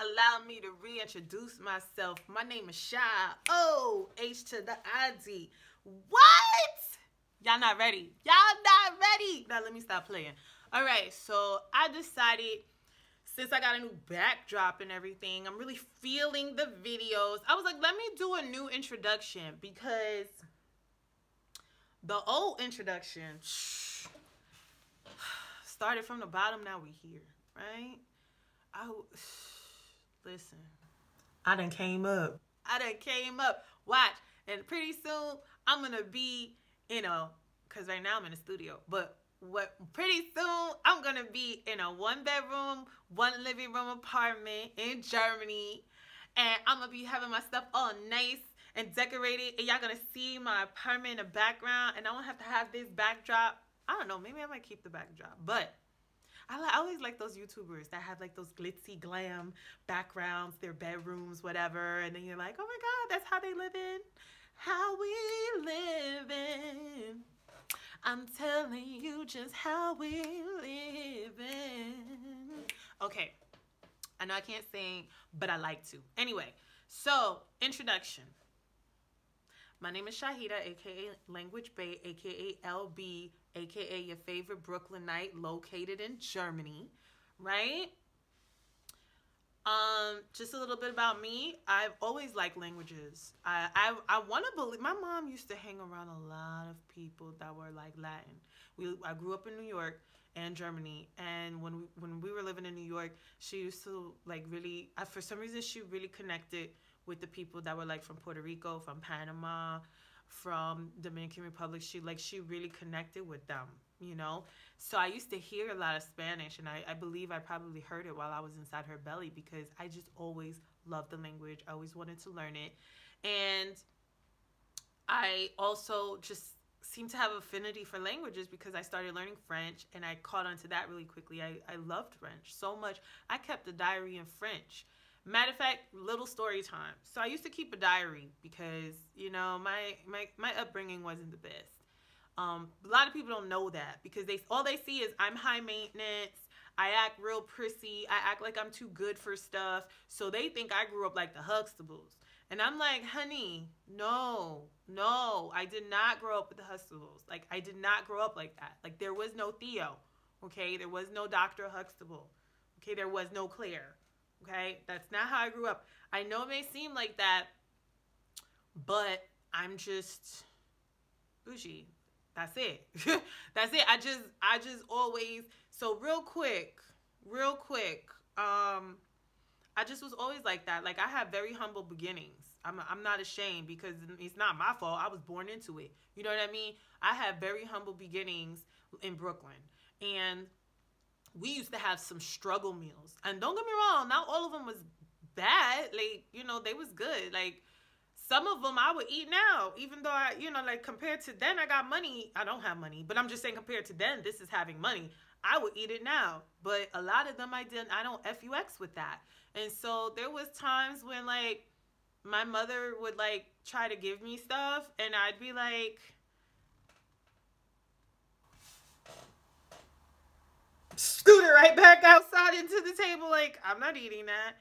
allow me to reintroduce myself. My name is Shia, O, H to the ID. What? Y'all not ready. Y'all not ready. Now, let me stop playing. All right, so I decided, since I got a new backdrop and everything, I'm really feeling the videos. I was like, let me do a new introduction because the old introduction started from the bottom, now we here, right? Listen, I done came up. Watch, and pretty soon I'm gonna be, because right now I'm in the studio, but pretty soon I'm gonna be in a one-bedroom, one-living-room apartment in Germany, and I'm gonna be having my stuff all nice and decorated, and y'all gonna see my apartment in the background, and I won't have to have this backdrop. I don't know, maybe I might keep the backdrop, but I always like those YouTubers that have like those glitzy glam backgrounds, their bedrooms, whatever, and then you're like, oh my God, that's how they living, how we living. I'm telling you just how we living. Okay, I know I can't sing, but I like to. Anyway, so introduction. My name is Shahida, aka Language Bae, aka LB, aka your favorite Brooklynite, located in Germany, right? Just a little bit about me. I've always liked languages. I want to believe my mom used to hang around a lot of people that were like Latin. I grew up in New York and Germany, and when we were living in New York, she used to like really, for some reason she really connected with the people that were like from Puerto Rico, from Panama, from Dominican Republic. She really connected with them, you know? So I used to hear a lot of Spanish, and I believe I probably heard it while I was inside her belly because I just always loved the language. I always wanted to learn it. And I also just seem to have affinity for languages because I started learning French, and I caught on to that really quickly. I loved French so much. I kept a diary in French. Matter of fact, little story time. So I used to keep a diary because, you know, my upbringing wasn't the best. A lot of people don't know that because all they see is I'm high maintenance, I act real prissy, I act like I'm too good for stuff. So they think I grew up like the Huxtables. And I'm like, honey, no, I did not grow up with the Huxtables. Like, I did not grow up like that. Like, there was no Theo, okay? There was no Dr. Huxtable, okay? There was no Claire. Okay, that's not how I grew up. I know it may seem like that, but I'm just bougie. That's it. That's it. I just always, so real quick. I just was always like that. Like, I have very humble beginnings. I'm not ashamed because it's not my fault. I was born into it. You know what I mean? I have very humble beginnings in Brooklyn, and we used to have some struggle meals. And don't get me wrong, not all of them was bad. Like, you know, they was good. Like, some of them I would eat now, even though I, you know, like, compared to then I got money. I don't have money, but I'm just saying compared to then, this is having money. I would eat it now. But a lot of them I didn't. I don't FUX with that. And so there was times when, like, my mother would, like, try to give me stuff, and I'd be like, scoot it right back outside into the table like I'm not eating that.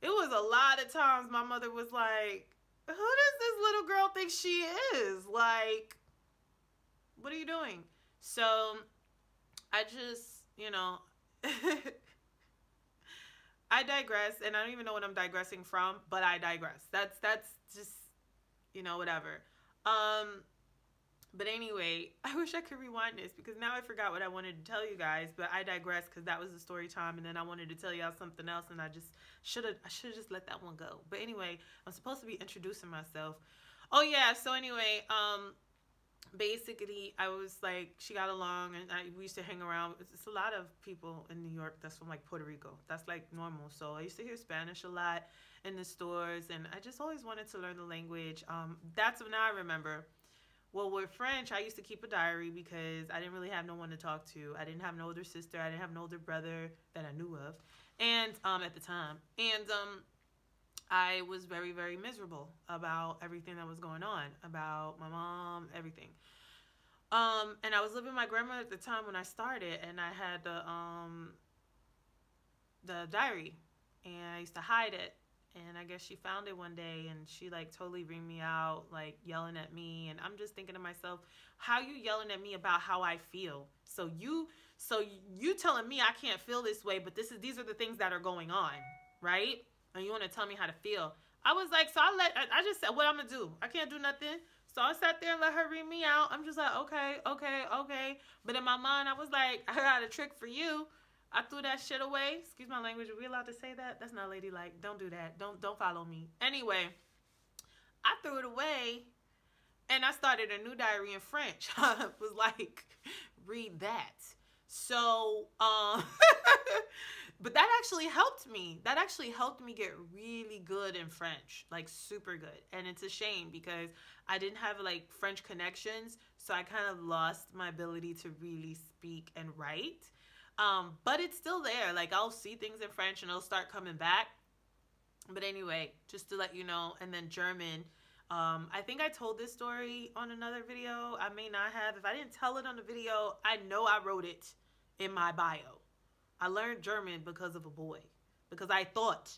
It was a lot of times my mother was like, who does this little girl think she is? Like, what are you doing? So I just, you know, I digress, and I don't even know what I'm digressing from, but I digress. That's just, you know, whatever. But anyway, I wish I could rewind this because now I forgot what I wanted to tell you guys, but I digress because that was the story time, and then I wanted to tell y'all something else, and I should have just let that one go. But anyway, I'm supposed to be introducing myself. Oh yeah, so anyway, basically I was like, she got along, and we used to hang around. It's a lot of people in New York that's from like Puerto Rico. That's like normal. So I used to hear Spanish a lot in the stores, and I just always wanted to learn the language. That's when I remember. Well, with French, I used to keep a diary because I didn't really have no one to talk to. I didn't have an older sister. I didn't have an older brother that I knew of, and at the time. And I was very, very miserable about everything that was going on, about my mom, everything. And I was living with my grandma at the time when I started, and I had the diary. and I used to hide it. And I guess she found it one day, and she, like, totally reamed me out, like, yelling at me. And I'm just thinking to myself, how you yelling at me about how I feel? So you telling me I can't feel this way, but these are the things that are going on, right? And you want to tell me how to feel. I was like, so I just said, what I'm going to do? I can't do nothing. So I sat there and let her read me out. I'm just like, okay. But in my mind, I was like, I got a trick for you. I threw that shit away. Excuse my language. Are we allowed to say that? That's not ladylike. Don't do that. Don't follow me. Anyway, I threw it away, and I started a new diary in French. I was like, read that. So, but that actually helped me. That actually helped me get really good in French, like super good. And it's a shame because I didn't have like French connections. So I kind of lost my ability to really speak and write. But it's still there. Like I'll see things in French and it'll start coming back. But anyway, just to let you know, and then German, I think I told this story on another video. I may not have. If I didn't tell it on the video, I know I wrote it in my bio. I learned German because of a boy, because I thought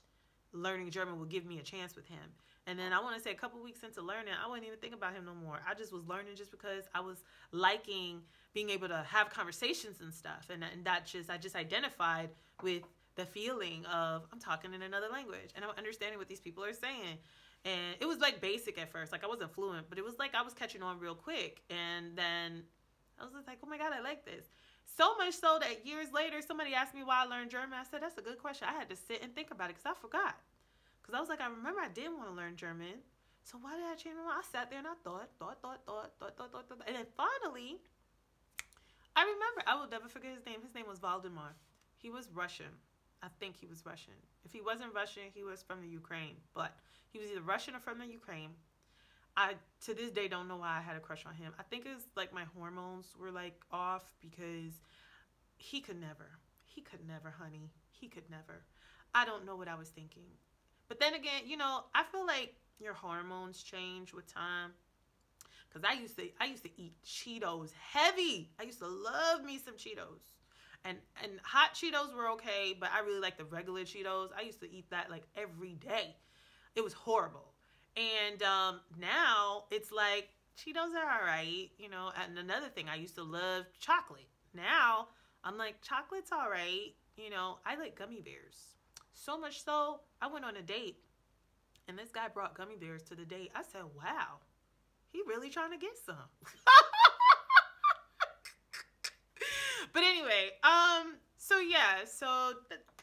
learning German would give me a chance with him. And then I want to say a couple weeks into learning, I wouldn't even think about him no more. I just was learning just because I was liking being able to have conversations and stuff. And that just, I just identified with the feeling of I'm talking in another language and I'm understanding what these people are saying. And it was like basic at first, like I wasn't fluent, but it was like I was catching on real quick. And then I was just like, oh my God, I like this. So much so that years later, somebody asked me why I learned German. I said, that's a good question. I had to sit and think about it because I forgot. Because I was like, I remember I didn't want to learn German. So why did I change my mind? I sat there and I thought. And then finally, I remember, I will never forget his name. His name was Valdemar. He was Russian. I think he was Russian. If he wasn't Russian, he was from the Ukraine. But he was either Russian or from the Ukraine. I, to this day, don't know why I had a crush on him. I think it's like my hormones were like off because he could never, honey. He could never. I don't know what I was thinking. But then again, you know, I feel like your hormones change with time. Because I used to eat Cheetos heavy. I used to love me some Cheetos. And hot Cheetos were okay, but I really like the regular Cheetos. I used to eat that like every day. It was horrible. And now it's like Cheetos are all right, you know. And another thing, I used to love chocolate. Now I'm like, chocolate's all right. You know, I like gummy bears. So much so, I went on a date and this guy brought gummy bears to the date. I said, wow, he really trying to get some. But anyway, so yeah, so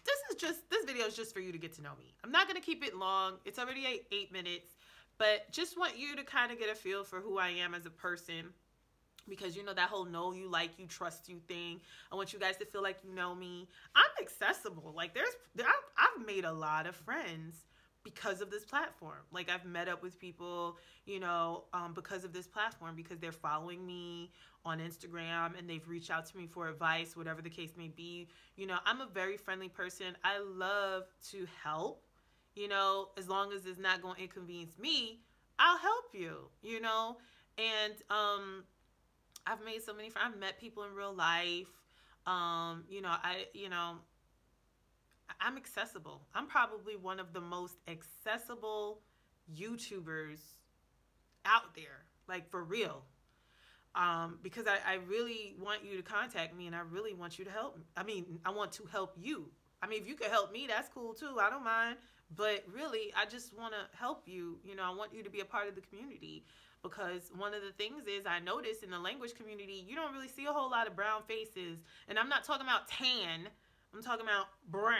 this video is just for you to get to know me. I'm not going to keep it long. It's already 8 minutes, but just want you to kind of get a feel for who I am as a person, because you know, that whole know you, like you, trust you thing. I want you guys to feel like you know me. I'm accessible. Like I've made a lot of friends because of this platform. Like I've met up with people, you know, because of this platform, because they're following me on Instagram and they've reached out to me for advice, whatever the case may be. You know, I'm a very friendly person. I love to help, you know, as long as it's not going to inconvenience me, I'll help you, you know? And, I've made so many friends. I've met people in real life. You know, I'm accessible. I'm probably one of the most accessible YouTubers out there, like for real. Because I really want you to contact me and I really want you to help me. I mean, I want to help you. I mean, if you could help me, that's cool too. I don't mind, but really, I just want to help you. You know, I want you to be a part of the community. Because one of the things is I noticed in the language community, you don't really see a whole lot of brown faces. And I'm not talking about tan. I'm talking about brown,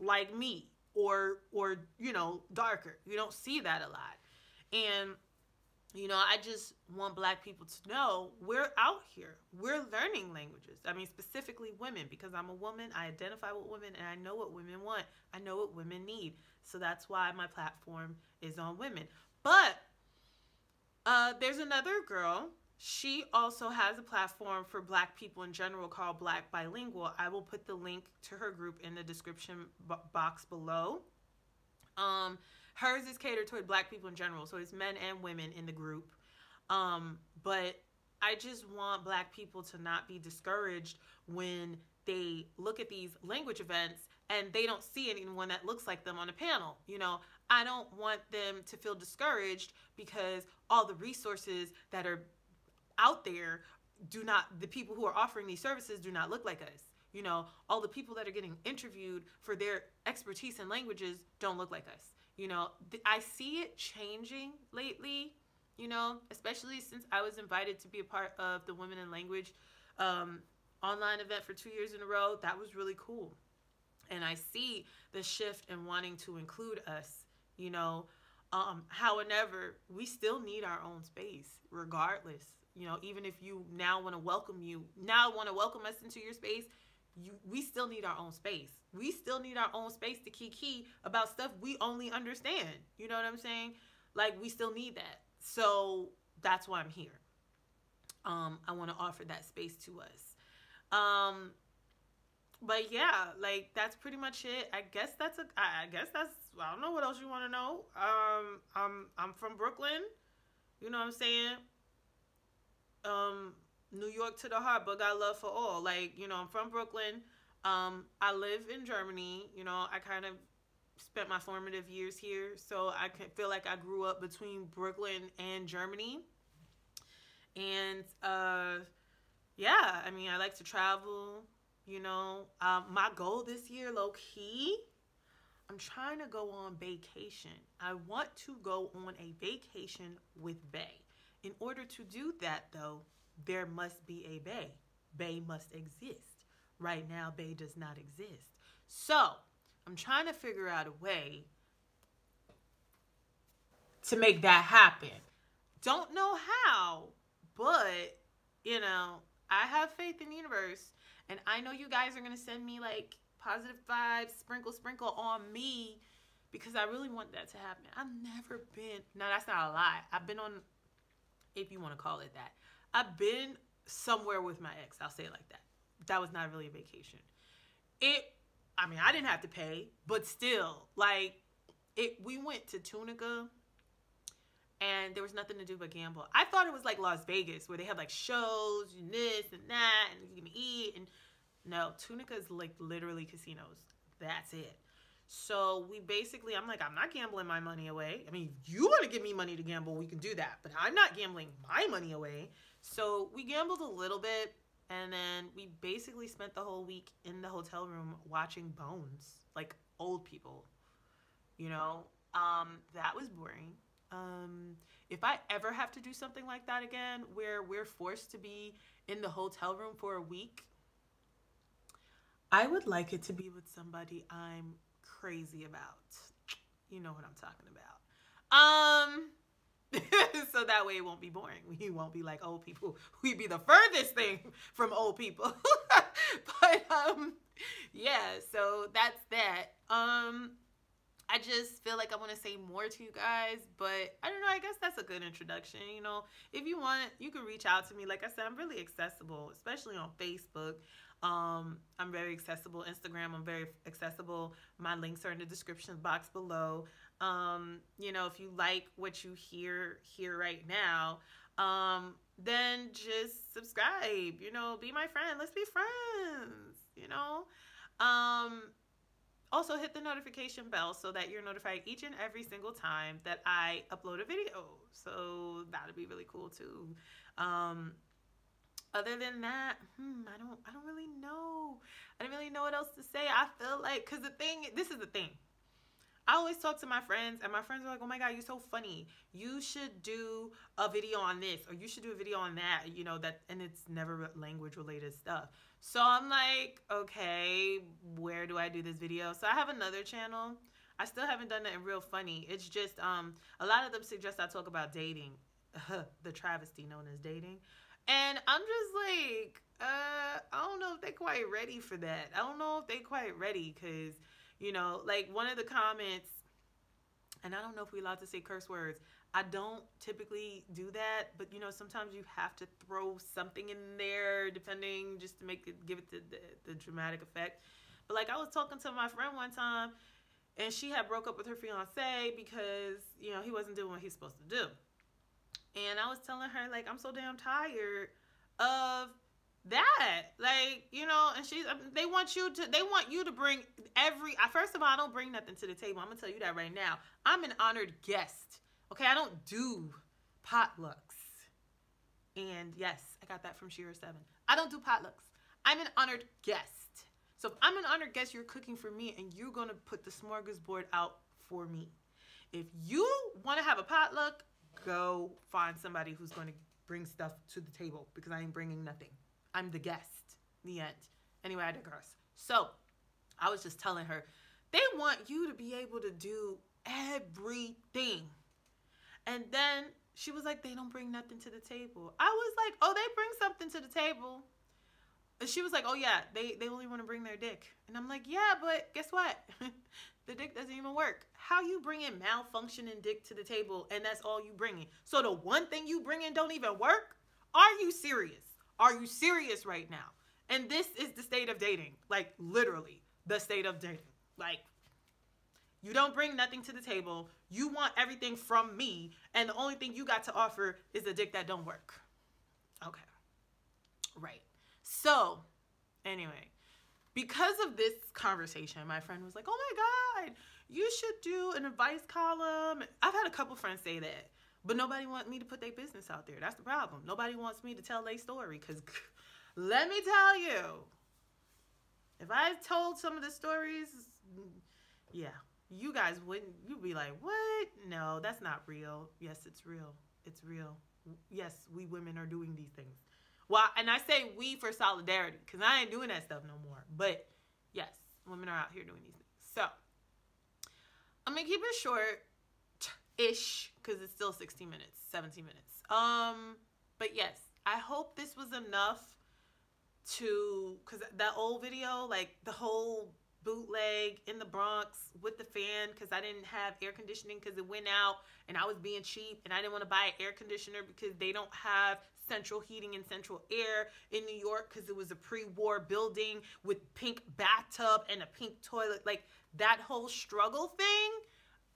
like me, or you know, darker. You don't see that a lot. And, you know, I just want Black people to know we're out here. We're learning languages. I mean, specifically women, because I'm a woman. I identify with women, and I know what women want. I know what women need. So that's why my platform is on women. But there's another girl. She also has a platform for Black people in general called Black Bilingual. I will put the link to her group in the description box below. Hers is catered toward Black people in general, so it's men and women in the group. But I just want Black people to not be discouraged when they look at these language events and they don't see anyone that looks like them on a panel. You know, I don't want them to feel discouraged because all the resources that are out there do not, the people who are offering these services do not look like us. You know, all the people that are getting interviewed for their expertise in languages don't look like us. You know, I see it changing lately, you know, especially since I was invited to be a part of the Women in Language online event for 2 years in a row. That was really cool. And I see the shift in wanting to include us, you know. However, we still need our own space regardless. You know, even if you now want to welcome us into your space, we still need our own space. We still need our own space to kiki about stuff we only understand. You know what I'm saying? Like, we still need that. So that's why I'm here. I want to offer that space to us. But yeah, like, that's pretty much it. I don't know what else you want to know. I'm from Brooklyn. You know what I'm saying? New York to the heart, but got love for all. Like, you know, I'm from Brooklyn. I live in Germany. You know, I kind of spent my formative years here, so I can feel like I grew up between Brooklyn and Germany. And yeah, I mean, I like to travel, you know. My goal this year, low-key, I'm trying to go on vacation. I want to go on a vacation with Bae. In order to do that, though, there must be a Bae. Bae must exist. Right now, Bae does not exist. So I'm trying to figure out a way to make that happen. Don't know how, but, you know, I have faith in the universe. And I know you guys are going to send me, like, positive vibes, sprinkle on me, because I really want that to happen. I've never been, no, that's not a lie. I've been on, if you want to call it that, I've been somewhere with my ex. I'll say it like that. That was not really a vacation. I mean, I didn't have to pay, but still, like, we went to Tunica and there was nothing to do but gamble. I thought it was like Las Vegas where they have like shows and this and that and you can eat, and no, Tunica is like literally casinos. That's it. So we basically, I'm like, I'm not gambling my money away. I mean, if you want to give me money to gamble, we can do that, but I'm not gambling my money away. So we gambled a little bit, and then we basically spent the whole week in the hotel room watching Bones, like old people, you know. That was boring. If I ever have to do something like that again, where we're forced to be in the hotel room for a week, I would like it to be with somebody I'm crazy about. You know what I'm talking about. So that way it won't be boring. We won't be like old people. We'd be the furthest thing from old people. But yeah, so that's that. I just feel like I want to say more to you guys, but I don't know, I guess that's a good introduction. You know, if you want, you can reach out to me. Like I said, I'm really accessible, especially on Facebook. I'm very accessible. Instagram, I'm very accessible. My links are in the description box below. You know, if you like what you hear here right now, then just subscribe, you know, be my friend. Let's be friends, you know. Also hit the notification bell so that you're notified each and every single time that I upload a video. So that'll be really cool too. Other than that, I don't really know. I don't really know what else to say. I feel like, because this is the thing. I always talk to my friends, and my friends are like, oh my God, you're so funny. You should do a video on this, or you should do a video on that, you know, that, and it's never language-related stuff. So I'm like, okay, where do I do this video? So I have another channel. I still haven't done that in real funny. It's just, a lot of them suggest I talk about dating, the travesty known as dating. And I'm just like, I don't know if they're quite ready for that. I don't know if they're quite ready, because, you know, like one of the comments, and I don't know if we're allowed to say curse words. I don't typically do that, but, you know, sometimes you have to throw something in there, depending, just to make it, give it the dramatic effect. But, like, I was talking to my friend one time, and she had broke up with her fiance because, you know, he wasn't doing what he's supposed to do. And I was telling her, like, I'm so damn tired of that, like, you know. And she's, they want you to bring every, first of all, I don't bring nothing to the table. I'm gonna tell you that right now. I'm an honored guest, okay? I don't do potlucks. And yes, I got that from Shira 7. I don't do potlucks. I'm an honored guest. So if I'm an honored guest, you're cooking for me and you're gonna put the smorgasbord out for me. If you wanna have a potluck, go find somebody who's gonna bring stuff to the table, because I ain't bringing nothing. I'm the guest, the end. Anyway, I digress. So I was just telling her, they want you to be able to do everything. And then she was like, they don't bring nothing to the table. I was like, oh, they bring something to the table. And she was like, oh yeah, they only want to bring their dick. And I'm like, yeah, but guess what? The dick doesn't even work. How you bringing malfunctioning dick to the table and that's all you bringing? So the one thing you bringing don't even work? Are you serious? Are you serious right now? And this is the state of dating. Like, literally, the state of dating. Like, you don't bring nothing to the table. You want everything from me. And the only thing you got to offer is a dick that don't work. Okay. Right. So, anyway, because of this conversation, my friend was like, oh my God, you should do an advice column. I've had a couple friends say that, but nobody wants me to put their business out there. That's the problem. Nobody wants me to tell their story, because let me tell you, if I told some of the stories, yeah, you guys wouldn't, you'd be like, what? No, that's not real. Yes, it's real. It's real. Yes, we women are doing these things. Well, and I say we for solidarity, because I ain't doing that stuff no more. But yes, women are out here doing these things. So I'm going to keep it short-ish, because it's still 16 minutes, 17 minutes. But yes, I hope this was enough to, because that old video, like the whole bootleg in the Bronx with the fan, because I didn't have air conditioning because it went out and I was being cheap and I didn't want to buy an air conditioner because they don't have central heating and central air in New York, because it was a pre-war building with pink bathtub and a pink toilet. Like, that whole struggle thing,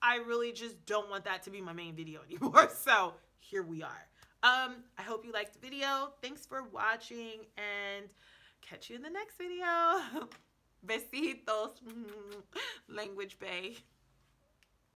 I really just don't want that to be my main video anymore. So here we are. I hope you liked the video. Thanks for watching, and catch you in the next video. Besitos. Language Bae.